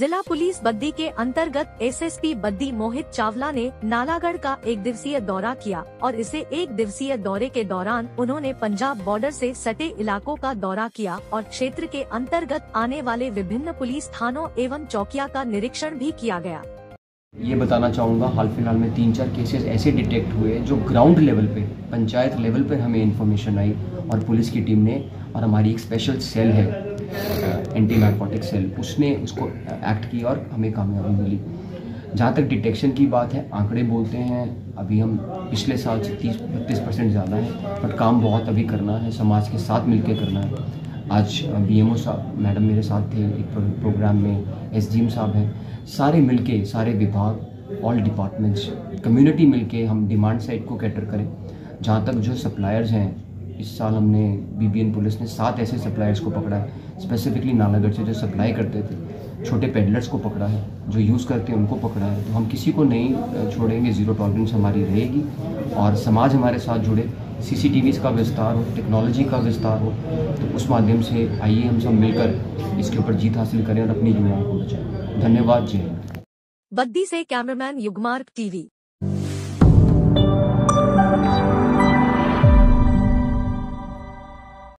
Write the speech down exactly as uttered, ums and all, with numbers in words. जिला पुलिस बद्दी के अंतर्गत एसएसपी बद्दी मोहित चावला ने नालागढ़ का एक दिवसीय दौरा किया और इसे एक दिवसीय दौरे के दौरान उन्होंने पंजाब बॉर्डर से सटे इलाकों का दौरा किया और क्षेत्र के अंतर्गत आने वाले विभिन्न पुलिस थानों एवं चौकिया का निरीक्षण भी किया गया। ये बताना चाहूँगा हाल फिलहाल में तीन चार केसेस ऐसे डिटेक्ट हुए जो ग्राउंड लेवल पे, पंचायत लेवल पे हमें इन्फॉर्मेशन आई और पुलिस की टीम ने और हमारी एक स्पेशल सेल है एंटी नारकोटिक सेल, उसने उसको एक्ट किया और हमें कामयाबी मिली। जहाँ तक डिटेक्शन की बात है, आंकड़े बोलते हैं अभी हम पिछले साल से तीस बत्तीस परसेंट ज़्यादा है, बट काम बहुत अभी करना है, समाज के साथ मिल के करना है। आज बीएमओ साहब मैडम मेरे साथ थे एक प्रोग्राम में, एसडीएम साहब हैं, सारे मिलके सारे विभाग ऑल डिपार्टमेंट्स कम्युनिटी मिलके हम डिमांड साइड को कैटर करें। जहाँ तक जो सप्लायर्स हैं, इस साल हमने बीबीएन पुलिस ने सात ऐसे सप्लायर्स को पकड़ा है, स्पेसिफिकली नालागढ़ से जो सप्लाई करते थे, छोटे पेडलर्स को पकड़ा है, जो यूज़ करते हैं उनको पकड़ा है। तो हम किसी को नहीं छोड़ेंगे, जीरो टॉलरेंस हमारी रहेगी और समाज हमारे साथ जुड़े, सीसीटीवी का विस्तार हो, टेक्नोलॉजी का विस्तार हो, तो उस माध्यम से आइए हम सब मिलकर इसके ऊपर जीत हासिल करें और अपनी युवाओं को बचाएं। धन्यवाद। जय। बद्दी से कैमरामैन युगमार्ग टीवी।